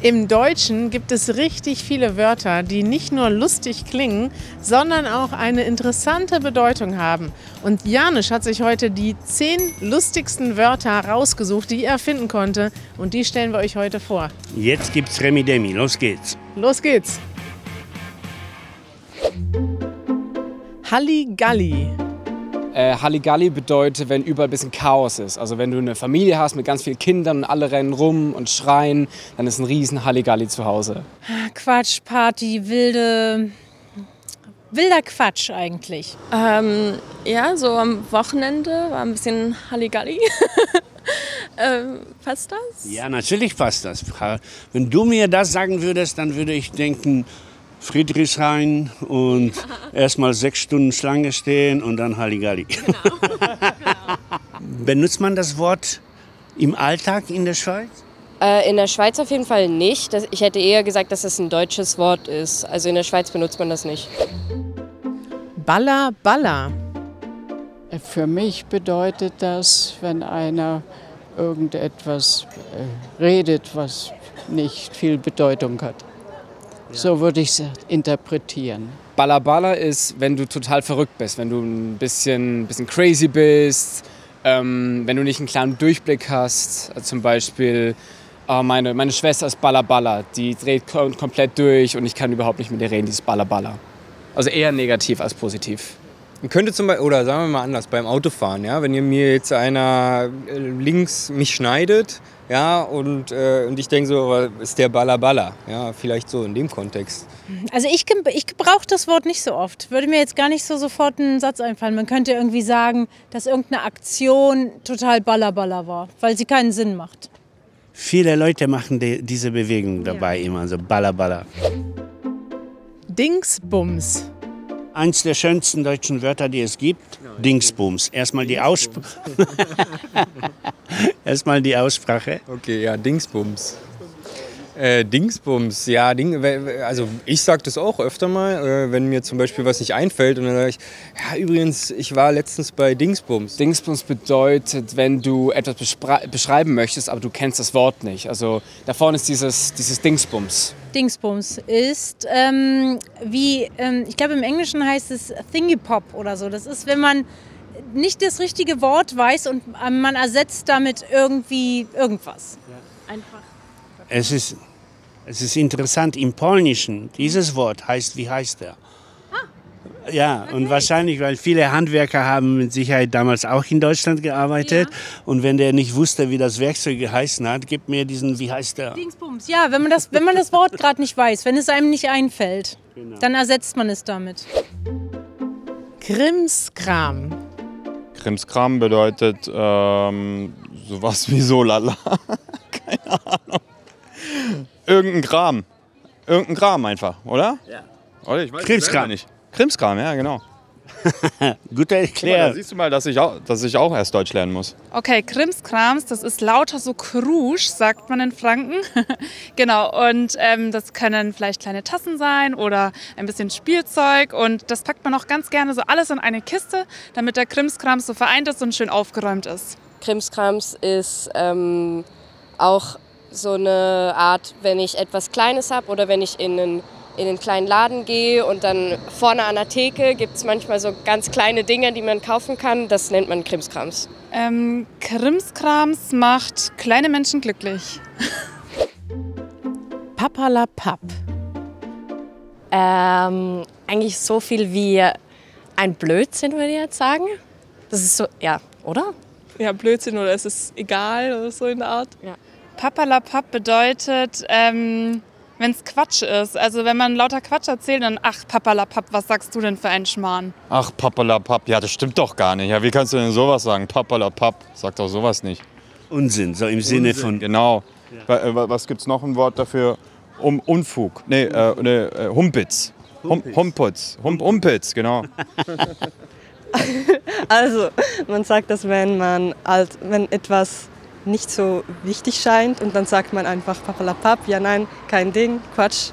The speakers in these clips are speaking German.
Im Deutschen gibt es richtig viele Wörter, die nicht nur lustig klingen, sondern auch eine interessante Bedeutung haben. Und Janisch hat sich heute die 10 lustigsten Wörter rausgesucht, die er finden konnte. Und die stellen wir euch heute vor. Jetzt gibt's Remmidemmi. Los geht's. Los geht's. Halligalli. Halligalli bedeutet, wenn überall ein bisschen Chaos ist. Also wenn du eine Familie hast mit ganz vielen Kindern und alle rennen rum und schreien, dann ist ein riesen Halligalli zu Hause. Quatsch, Party, wilder Quatsch eigentlich. Ja, so am Wochenende war ein bisschen Halligalli. Passt das? Ja, natürlich passt das. Wenn du mir das sagen würdest, dann würde ich denken, Friedrich rein und erstmal 6 Stunden Schlange stehen und dann Halligalli. Genau. Genau. Benutzt man das Wort im Alltag in der Schweiz? In der Schweiz auf jeden Fall nicht. Ich hätte eher gesagt, dass das ein deutsches Wort ist. Also in der Schweiz benutzt man das nicht. Ballaballa. Für mich bedeutet das, wenn einer irgendetwas redet, was nicht viel Bedeutung hat. So würde ich es interpretieren. Ballaballa ist, wenn du total verrückt bist, wenn du ein bisschen crazy bist, wenn du nicht einen klaren Durchblick hast. Zum Beispiel, meine Schwester ist Ballaballa, die dreht komplett durch und ich kann überhaupt nicht mit ihr reden, die ist Ballaballa. Also eher negativ als positiv. Man könnte zum Beispiel, oder sagen wir mal anders, beim Autofahren, ja, wenn ihr mir jetzt einer links mich schneidet, ja, und ich denke so, ist der Ballaballa, ja, vielleicht so in dem Kontext. Also ich gebrauche das Wort nicht so oft, würde mir jetzt gar nicht so sofort einen Satz einfallen. Man könnte irgendwie sagen, dass irgendeine Aktion total Ballaballa war, weil sie keinen Sinn macht. Viele Leute machen diese Bewegung dabei, ja, immer so Ballaballa. Dingsbums. Eins der schönsten deutschen Wörter, die es gibt, Dingsbums. Erstmal die Aussprache. Okay, ja, Dingsbums. Dingsbums, ja, also ich sage das auch öfter mal, wenn mir zum Beispiel was nicht einfällt. Und dann sage ich, ja, übrigens, ich war letztens bei Dingsbums. Dingsbums bedeutet, wenn du etwas beschreiben möchtest, aber du kennst das Wort nicht. Also da vorne ist dieses Dingsbums. Dingsbums ist ich glaube im Englischen heißt es Thingy-Pop oder so. Das ist, wenn man nicht das richtige Wort weiß und man ersetzt damit irgendwie irgendwas. Ja. Einfach. Es ist interessant, im Polnischen, dieses Wort heißt, wie heißt er? Ah. Ja, okay. Und wahrscheinlich, weil viele Handwerker haben mit Sicherheit damals auch in Deutschland gearbeitet. Ja. Und wenn der nicht wusste, wie das Werkzeug geheißen hat, gib mir diesen, wie heißt der? Dingsbums, ja, wenn man das Wort gerade nicht weiß, wenn es einem nicht einfällt, genau, dann ersetzt man es damit. Krimskram. Krimskram bedeutet sowas wie so lala. Keine Ahnung. Irgendein Kram einfach, oder? Ja. Oder ich weiß Krimskram nicht. Krimskram, ja, genau. Gute Erklärung. Da siehst du mal, dass ich auch erst Deutsch lernen muss. Okay, Krimskrams, das ist lauter so Krusch, sagt man in Franken. Genau, und das können vielleicht kleine Tassen sein oder ein bisschen Spielzeug. Und das packt man auch ganz gerne so alles in eine Kiste, damit der Krimskrams so vereint ist und schön aufgeräumt ist. Krimskrams ist auch so eine Art, wenn ich etwas Kleines habe oder wenn ich in einen kleinen Laden gehe und dann vorne an der Theke gibt es manchmal so ganz kleine Dinge, die man kaufen kann. Das nennt man Krimskrams. Krimskrams macht kleine Menschen glücklich. Papperlapapp. Eigentlich so viel wie ein Blödsinn, würde ich jetzt sagen. Das ist so, ja, oder? Ja, Blödsinn oder es ist egal oder so in der Art. Ja. Papperlapapp bedeutet, wenn es Quatsch ist. Also wenn man lauter Quatsch erzählt, dann ach Papperlapapp, was sagst du denn für einen Schmarrn? Ach Papperlapapp, ja das stimmt doch gar nicht. Ja, wie kannst du denn sowas sagen? Papperlapapp, sagt doch sowas nicht. Unsinn, so im Unsinn. Sinne von... Genau. Ja. Was gibt's noch ein Wort dafür? Unfug. Nee, Humpitz. Humpitz, genau. Also, man sagt das, wenn etwas nicht so wichtig scheint und dann sagt man einfach Papperlapapp, ja nein, kein Ding, Quatsch.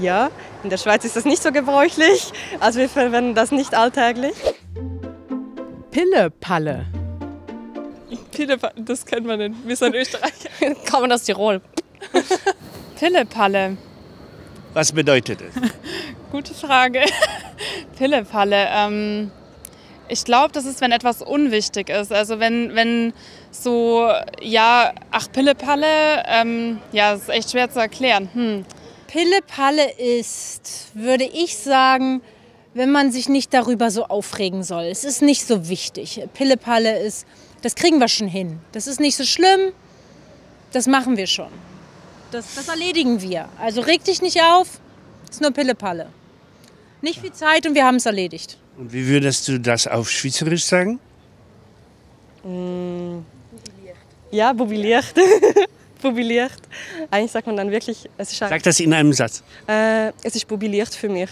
Ja, in der Schweiz ist das nicht so gebräuchlich, also wir verwenden das nicht alltäglich. Pillepalle. Pillepalle, das kennt man nicht, wir sind Österreicher. Kann man aus Tirol. Pillepalle. Was bedeutet es? Gute Frage. Pillepalle. Ich glaube, das ist, wenn etwas unwichtig ist. Also wenn so, ja, ach, Pillepalle, ja, das ist echt schwer zu erklären. Pillepalle ist, würde ich sagen, wenn man sich nicht darüber so aufregen soll. Es ist nicht so wichtig. Pillepalle ist, das kriegen wir schon hin. Das ist nicht so schlimm, das machen wir schon. Das erledigen wir. Also reg dich nicht auf, ist nur Pillepalle. Nicht viel Zeit und wir haben es erledigt. Und wie würdest du das auf Schweizerisch sagen? Ja, bubiliert. Bubiliert. Eigentlich sagt man dann wirklich, es ist... Sag das in einem Satz. Es ist bubiliert für mich.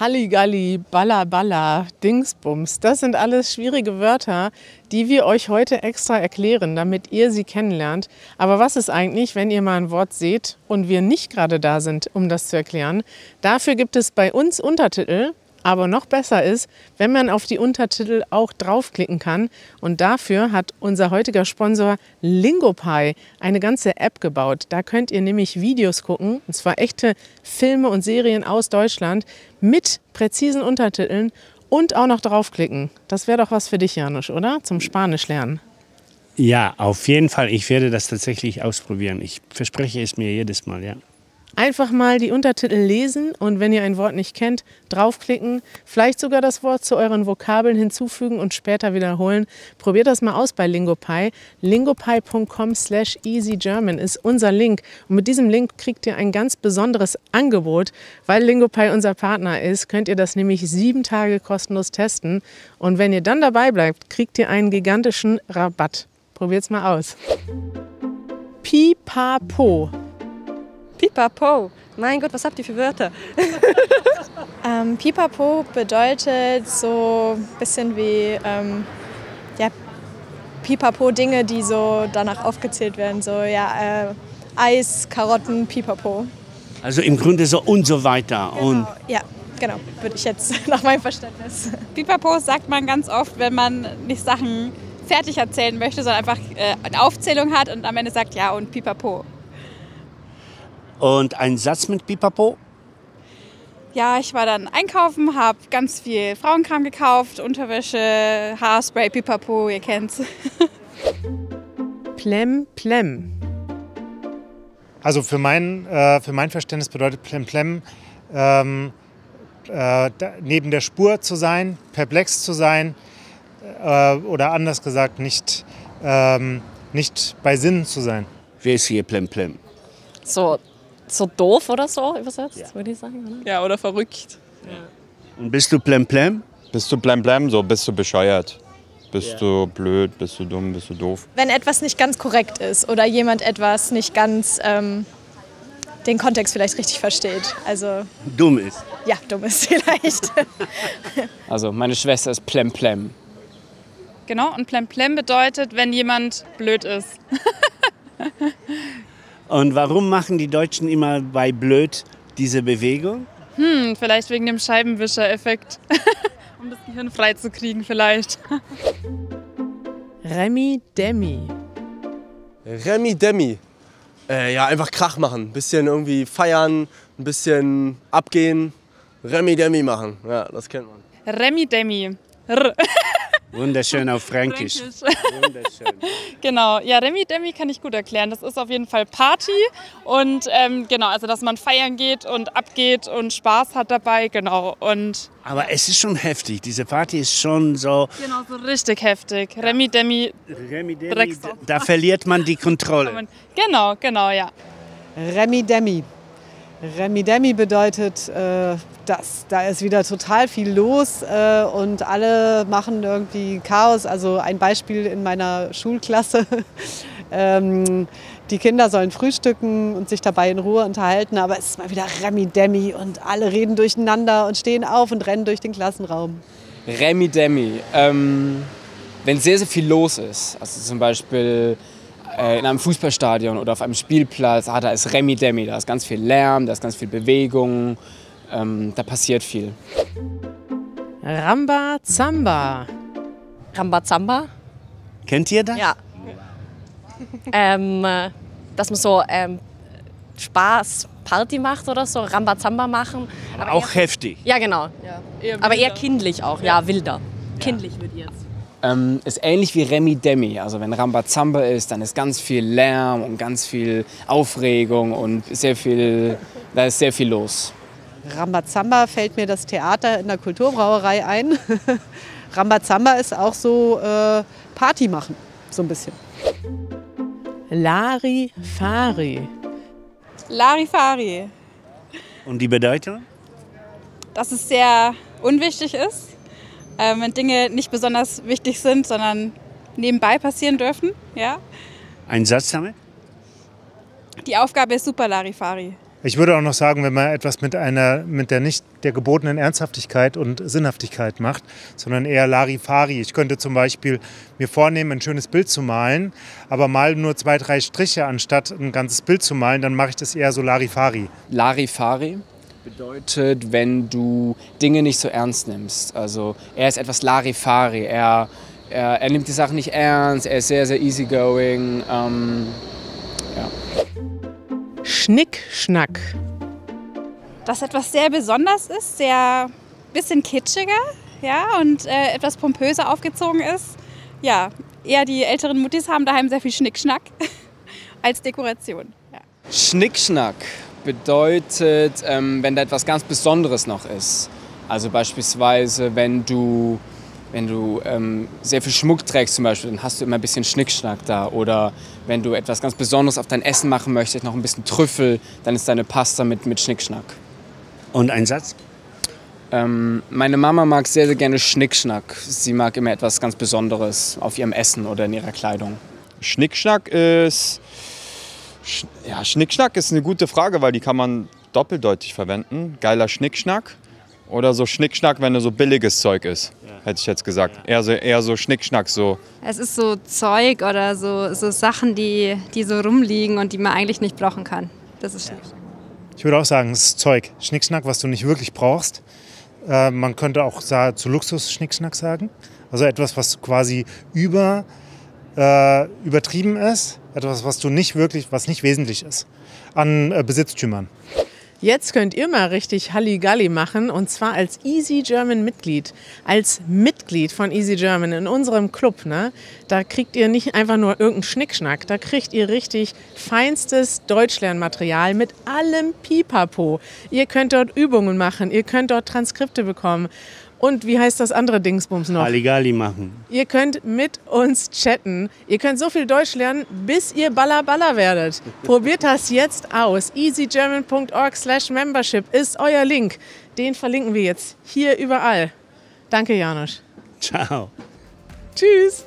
Halligalli, ballaballa, Dingsbums, das sind alles schwierige Wörter, die wir euch heute extra erklären, damit ihr sie kennenlernt. Aber was ist eigentlich, wenn ihr mal ein Wort seht und wir nicht gerade da sind, um das zu erklären? Dafür gibt es bei uns Untertitel, aber noch besser ist, wenn man auf die Untertitel auch draufklicken kann. Und dafür hat unser heutiger Sponsor Lingopie eine ganze App gebaut. Da könnt ihr nämlich Videos gucken, und zwar echte Filme und Serien aus Deutschland, mit präzisen Untertiteln und auch noch draufklicken. Das wäre doch was für dich, Janosch, oder? Zum Spanisch lernen. Ja, auf jeden Fall. Ich werde das tatsächlich ausprobieren. Ich verspreche es mir jedes Mal, ja. Einfach mal die Untertitel lesen und wenn ihr ein Wort nicht kennt, draufklicken, vielleicht sogar das Wort zu euren Vokabeln hinzufügen und später wiederholen. Probiert das mal aus bei Lingopie. Lingopie.com/easygerman ist unser Link. Und mit diesem Link kriegt ihr ein ganz besonderes Angebot. Weil Lingopie unser Partner ist, könnt ihr das nämlich 7 Tage kostenlos testen. Und wenn ihr dann dabei bleibt, kriegt ihr einen gigantischen Rabatt. Probiert's mal aus. Pipapo. Pipapo. Mein Gott, was habt ihr für Wörter? Pipapo bedeutet so ein bisschen wie ja, Pipapo, Dinge, die so danach aufgezählt werden. So ja, Eis, Karotten, Pipapo. Also im Grunde so und so weiter. Genau, und ja, genau, würde ich jetzt nach meinem Verständnis. Pipapo sagt man ganz oft, wenn man nicht Sachen fertig erzählen möchte, sondern einfach eine Aufzählung hat und am Ende sagt ja und Pipapo. Und ein Satz mit Pipapo? Ja, ich war dann einkaufen, habe ganz viel Frauenkram gekauft, Unterwäsche, Haarspray, Pipapo, ihr kennt's. Plemplem. Also für mein Verständnis bedeutet Plemplem, neben der Spur zu sein, perplex zu sein oder anders gesagt nicht bei Sinnen zu sein. Wer ist hier Plemplem? So doof oder so übersetzt, ja, würde ich sagen. Oder? Ja, oder verrückt. Ja. Und bist du Plemplem? Bist du Plemplem, so bist du bescheuert. Bist du blöd, bist du dumm, bist du doof. Wenn etwas nicht ganz korrekt ist oder jemand etwas nicht ganz den Kontext vielleicht richtig versteht. Also, dumm ist. Ja, dumm ist vielleicht. Also meine Schwester ist Plemplem. Genau, und Plemplem bedeutet, wenn jemand blöd ist. Und warum machen die Deutschen immer bei blöd diese Bewegung? Vielleicht wegen dem Scheibenwischer-Effekt. Um das Gehirn frei zu kriegen vielleicht. Remmidemmi. Remmidemmi. Ja, einfach Krach machen. Ein bisschen irgendwie feiern, ein bisschen abgehen. Remmidemmi machen. Ja, das kennt man. Remmidemmi. Wunderschön auf Fränkisch. Wunderschön. Genau, ja, Remmidemmi kann ich gut erklären. Das ist auf jeden Fall Party und genau, also dass man feiern geht und abgeht und Spaß hat dabei, genau. Und aber es ist schon heftig, diese Party ist schon so... Genau, so richtig heftig. Remmidemmi, da verliert man die Kontrolle. Genau, genau, ja. Remmidemmi. Remmidemmi bedeutet, da ist wieder total viel los und alle machen irgendwie Chaos. Also ein Beispiel in meiner Schulklasse. Die Kinder sollen frühstücken und sich dabei in Ruhe unterhalten, aber es ist mal wieder Remmidemmi und alle reden durcheinander und stehen auf und rennen durch den Klassenraum. Remmidemmi, wenn sehr, sehr viel los ist, also zum Beispiel in einem Fußballstadion oder auf einem Spielplatz, da ist Remmidemmi, da ist ganz viel Lärm, da ist ganz viel Bewegung, da passiert viel. Rambazamba. Rambazamba. Kennt ihr das? Ja. Dass man so Spaß, Party macht oder so, Rambazamba machen. Aber auch heftig. Ja, genau. Ja, eher aber eher kindlich auch, ja, wilder. Ja. Kindlich wird jetzt. Ist ähnlich wie Remmidemmi. Also wenn Rambazamba ist, dann ist ganz viel Lärm und ganz viel Aufregung und sehr viel, da ist sehr viel los. Rambazamba fällt mir das Theater in der Kulturbrauerei ein. Rambazamba ist auch so Party machen, so ein bisschen. Larifari. Larifari. Und die Bedeutung? Dass es sehr unwichtig ist. Wenn Dinge nicht besonders wichtig sind, sondern nebenbei passieren dürfen. Ja. Ein Satz damit? Die Aufgabe ist super Larifari. Ich würde auch noch sagen, wenn man etwas mit der nicht der gebotenen Ernsthaftigkeit und Sinnhaftigkeit macht, sondern eher Larifari. Ich könnte zum Beispiel mir vornehmen, ein schönes Bild zu malen, aber mal nur 2, 3 Striche anstatt ein ganzes Bild zu malen, dann mache ich das eher so Larifari. Larifari bedeutet, wenn du Dinge nicht so ernst nimmst. Also er ist etwas Larifari, er nimmt die Sachen nicht ernst, er ist sehr, sehr easygoing. Ja. Schnickschnack. Dass etwas sehr besonders ist, sehr bisschen kitschiger, ja, und etwas pompöser aufgezogen ist. Ja, eher die älteren Muttis haben daheim sehr viel Schnickschnack als Dekoration. Ja. Schnickschnack bedeutet, wenn da etwas ganz Besonderes noch ist. Also beispielsweise, wenn du sehr viel Schmuck trägst zum Beispiel, dann hast du immer ein bisschen Schnickschnack da. Oder wenn du etwas ganz Besonderes auf dein Essen machen möchtest, noch ein bisschen Trüffel, dann ist deine Pasta mit Schnickschnack. Und ein Satz? Meine Mama mag sehr, sehr gerne Schnickschnack. Sie mag immer etwas ganz Besonderes auf ihrem Essen oder in ihrer Kleidung. Schnickschnack ist... Ja, Schnickschnack ist eine gute Frage, weil die kann man doppeldeutig verwenden. Geiler Schnickschnack oder so Schnickschnack, wenn nur so billiges Zeug ist, hätte ich jetzt gesagt. Eher so Schnickschnack so. Es ist so Zeug oder so Sachen, die so rumliegen und die man eigentlich nicht brauchen kann. Das ist Schnickschnack. Ich würde auch sagen, es ist Zeug. Schnickschnack, was du nicht wirklich brauchst. Man könnte auch zu Luxus Schnickschnack sagen. Also etwas, was quasi übertrieben ist, etwas, was du nicht wirklich, was nicht wesentlich ist, an Besitztümern. Jetzt könnt ihr mal richtig Halligalli machen, und zwar als Easy German Mitglied. Als Mitglied von Easy German in unserem Club, ne? Da kriegt ihr nicht einfach nur irgendeinen Schnickschnack, da kriegt ihr richtig feinstes Deutschlernmaterial mit allem Pipapo. Ihr könnt dort Übungen machen, ihr könnt dort Transkripte bekommen. Und wie heißt das andere Dingsbums noch? Halligalli machen. Ihr könnt mit uns chatten. Ihr könnt so viel Deutsch lernen, bis ihr Ballaballa werdet. Probiert das jetzt aus. easygerman.org/membership ist euer Link. Den verlinken wir jetzt hier überall. Danke, Janosch. Ciao. Tschüss.